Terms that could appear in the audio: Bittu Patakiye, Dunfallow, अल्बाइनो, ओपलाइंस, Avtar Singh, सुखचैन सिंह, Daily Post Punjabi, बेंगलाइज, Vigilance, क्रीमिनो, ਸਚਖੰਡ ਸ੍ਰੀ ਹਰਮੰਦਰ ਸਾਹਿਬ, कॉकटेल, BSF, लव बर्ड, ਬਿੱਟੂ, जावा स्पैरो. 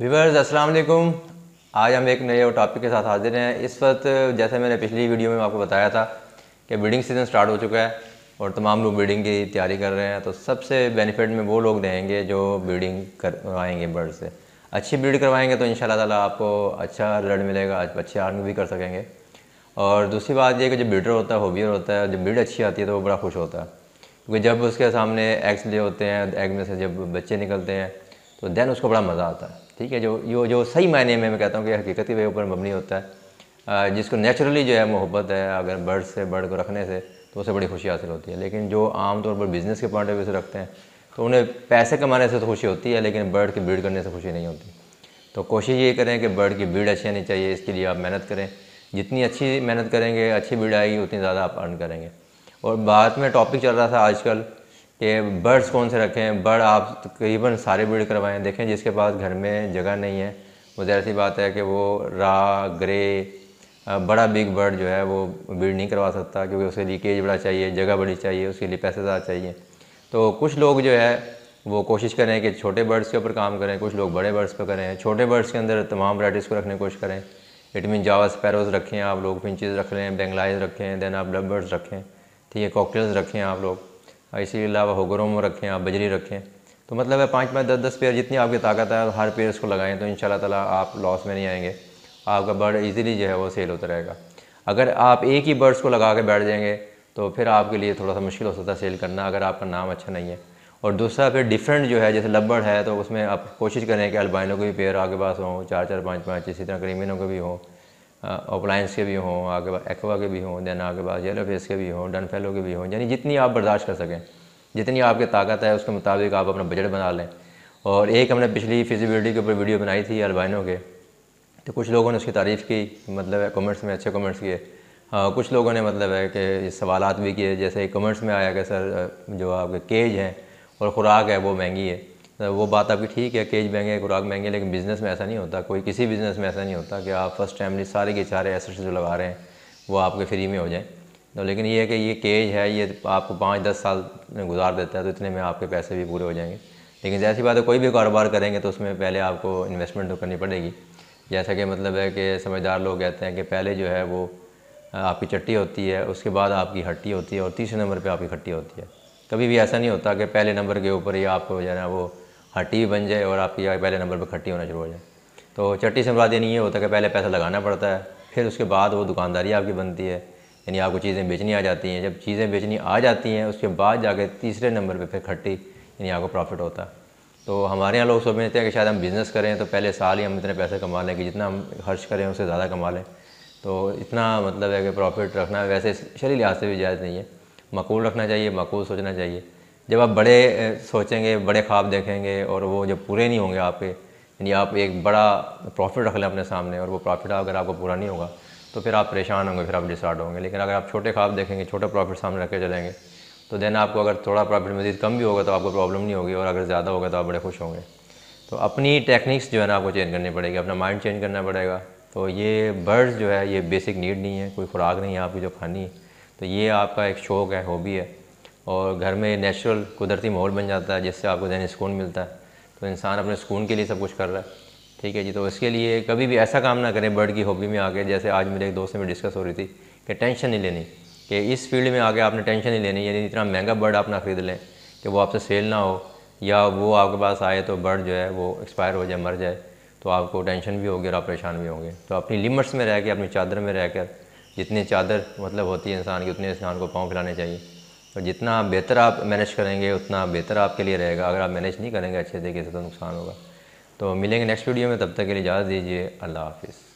Viewers अस्सलाम वालेकुम। आज हम एक नए और टॉपिक के साथ हाजिर हैं। इस वक्त जैसे मैंने पिछली वीडियो में आपको बताया था कि ब्रीडिंग सीज़न स्टार्ट हो चुका है और तमाम लोग ब्रीडिंग की तैयारी कर रहे हैं, तो सबसे बेनिफिट में वो लोग रहेंगे जो ब्रीडिंग करवाएंगे बर्ड से। अच्छी ब्रीड करवाएंगे तो इंशाल्लाह ताला आपको अच्छा रिजल्ट मिलेगा, अच्छी अर्निंग भी कर सकेंगे। और दूसरी बात यह कि जो ब्रीडर होता है, होबियर होता है, जब ब्रीड अच्छी आती है तो वो बड़ा खुश होता है, क्योंकि जब उसके सामने एग्स ले होते हैं, एग में से जब बच्चे निकलते हैं तो दैन उसको बड़ा मज़ा आता है। ठीक है, जो सही मायने में मैं कहता हूँ कि हकीकती के ऊपर मबनी होता है, जिसको नेचुरली जो है मोहब्बत है अगर बर्ड से, बर्ड को रखने से, तो उसे बड़ी खुशी हासिल होती है। लेकिन जो आमतौर पर बिज़नेस के पॉइंट ऑफ व्यू से रखते हैं तो उन्हें पैसे कमाने से तो खुशी होती है, लेकिन बर्ड की ब्रीड करने से खुशी नहीं होती। तो कोशिश ये करें कि बर्ड की ब्रीड अच्छी आनी चाहिए, इसके लिए आप मेहनत करें। जितनी अच्छी मेहनत करेंगे, अच्छी ब्रीड आएगी, उतनी ज़्यादा आप अर्न करेंगे। और भारत में टॉपिक चल रहा था आजकल कि बर्ड्स कौन से रखें। बर्ड आप तकरीबन सारे ब्रीड करवाएं। देखें जिसके पास घर में जगह नहीं है, वो ज़ाहिर सी बात है कि वो रा, ग्रे, बड़ा बिग बर्ड जो है वो ब्रीड नहीं करवा सकता, क्योंकि उसके लिए केज बड़ा चाहिए, जगह बड़ी चाहिए, उसके लिए पैसे ज़्यादा चाहिए। तो कुछ लोग जो है वो कोशिश करें कि छोटे बर्ड्स के ऊपर काम करें, कुछ लोग बड़े बर्ड्स पर करें। छोटे बर्ड्स के अंदर तमाम वैराइटीज़ को रखने की कोशिश करें। इट मीन जावा स्पैरोज़ रखें आप लोग, फिंचेज़ रख लें, बेंगलाइज रखें, दैन आप लव बर्ड्स रखें, ठीक है, कॉकटेल्स रखें आप लोग। इसी अलावा होगरोम रखें आप, बजरी रखें। तो मतलब है 5-5, 10-10 पेयर, जितनी आपकी ताकत है हर पेयर को लगाएं, तो इंशाल्लाह ताला आप लॉस में नहीं आएंगे। आपका बर्ड इजीली जो है वो सेल होता रहेगा। अगर आप एक ही बर्ड्स को लगा के बैठ जाएंगे तो फिर आपके लिए थोड़ा सा मुश्किल हो सकता है सेल करना, अगर आपका नाम अच्छा नहीं है। और दूसरा फिर डिफरेंट जो है, जैसे लव बर्ड है तो उसमें आप कोशिश करें कि अल्बाइनो के भी पेयर आपके पास हों, 4-4, 5-5, इसी तरह क्रीमिनो के भी हों, ओपलाइंस के भी हों, आगे पास एक्वा के भी हों, दैन आगे पास येलो फेस के भी हों, डनफेलो के भी हों। यानी जितनी आप बर्दाश्त कर सकें, जितनी आपकी ताकत है उसके मुताबिक आप अपना बजट बना लें। और एक हमने पिछली फिजिबिलिटी के ऊपर वीडियो बनाई थी अल्बाइनो के, तो कुछ लोगों ने उसकी तारीफ़ की, मतलब है कमेंट्स में अच्छे कमेंट्स किए। कुछ लोगों ने मतलब है कि सवाल भी किए, जैसे कमेंट्स में आया कि सर जो आपके केज हैं और ख़ुराक है वो महंगी है। वो बात आपकी ठीक है, केज महंगे, खुराक महंगे, लेकिन बिज़नेस में ऐसा नहीं होता। कोई किसी बिज़नेस में ऐसा नहीं होता कि आप फर्स्ट टाइमली सारे के सारे एसेट्स जो लगा रहे हैं वो आपके फ्री में हो जाएं। तो लेकिन ये है कि ये केज है, ये आपको 5-10 साल में गुजार देता है, तो इतने में आपके पैसे भी पूरे हो जाएंगे। लेकिन जैसी बात है कोई भी कारोबार करेंगे तो उसमें पहले आपको इन्वेस्टमेंट तो करनी पड़ेगी। जैसा कि मतलब है कि समझदार लोग कहते हैं कि पहले जो है वो आपकी चट्टी होती है, उसके बाद आपकी हट्टी होती है, और तीसरे नंबर पर आपकी खट्टी होती है। कभी भी ऐसा नहीं होता कि पहले नंबर के ऊपर ही आपको जो है ना वो हट्टी भी बन जाए और आपकी पहले नंबर पर खट्टी होना शुरू हो जाए। तो चट्टी से मुराद नहीं ये होता कि पहले पैसा लगाना पड़ता है, फिर उसके बाद वो दुकानदारी आपकी बनती है, यानी आपको चीज़ें बेचनी आ जाती हैं। जब चीज़ें बेचनी आ जाती हैं उसके बाद जाके तीसरे नंबर पे फिर खट्टी, यानी आपको प्रॉफिट होता है। तो हमारे यहाँ लोग सोचते हैं कि शायद हम बिज़नेस करें तो पहले साल ही हम इतने पैसे कमा लें कि जितना हम खर्च करें उससे ज़्यादा कमा लें, तो इतना मतलब है कि प्रॉफिट रखना वैसे शरीर लिहाज से भी जायज़ नहीं है। मकूल रखना चाहिए, मकूल सोचना चाहिए। जब आप बड़े सोचेंगे, बड़े ख्वाब देखेंगे और वो जब पूरे नहीं होंगे आपके, यानी आप एक बड़ा प्रॉफिट रख लें अपने सामने और वो प्रॉफिट अगर आपको पूरा नहीं होगा तो फिर आप परेशान होंगे, फिर आप डिसआर्ड होंगे। लेकिन अगर आप छोटे ख्वाब देखेंगे, छोटा प्रॉफिट सामने रख के चलेंगे, तो देन आपको अगर थोड़ा प्रॉफिट मज़ीद कम भी होगा तो आपको प्रॉब्लम नहीं होगी, और अगर ज़्यादा होगा तो आप बड़े खुश होंगे। तो अपनी टेक्निक्स जो है ना आपको चेंज करनी पड़ेगी, अपना माइंड चेंज करना पड़ेगा। तो ये बर्ड्स जो है ये बेसिक नीड नहीं है, कोई खुराक नहीं है आपकी जो खानी है, तो ये आपका एक शौक़ है, हॉबी है, और घर में नेचुरल कुदरती माहौल बन जाता है जिससे आपको ज़हनी सुकून मिलता है। तो इंसान अपने सुकून के लिए सब कुछ कर रहा है। ठीक है जी, तो इसके लिए कभी भी ऐसा काम ना करें बर्ड की हॉबी में आके, जैसे आज मेरे एक दोस्त से मैं डिस्कस हो रही थी कि टेंशन नहीं लेनी, कि इस फील्ड में आके आपने टेंशन नहीं लेनी, यानी इतना महंगा बर्ड आप ना ख़रीद लें कि वो आपसे सेल ना हो, या वो आपके पास आए तो बर्ड जो है वो एक्सपायर हो जाए, मर जाए, तो आपको टेंशन भी होगी और आप परेशान भी होंगे। तो अपनी लिमिट्स में रह के, अपनी चादर में रह कर, जितनी चादर मतलब होती है इंसान की, उतने इंसान को पाँव फैलाने चाहिए। और जितना बेहतर आप मैनेज करेंगे उतना बेहतर आपके लिए रहेगा। अगर आप मैनेज नहीं करेंगे अच्छे तरीके से तो नुकसान होगा। तो मिलेंगे नेक्स्ट वीडियो में, तब तक के लिए इजाज़त दीजिए, अल्लाह हाफिज़।